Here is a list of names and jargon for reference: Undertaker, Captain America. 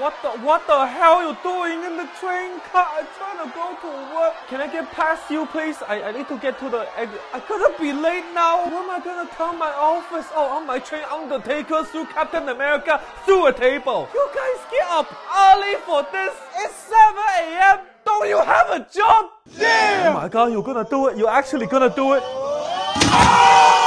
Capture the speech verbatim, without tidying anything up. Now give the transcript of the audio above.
What the, what the hell are you doing in the train car? I'm trying to go to work. Can I get past you, please? I, I need to get to the exit. I gotta be late now. Where am I gonna come my office? Oh, on my train, Undertaker through Captain America through a table. You guys get up early for this. It's seven A M Don't you have a job? Yeah! Oh my god, you're gonna do it. You're actually gonna do it. Oh!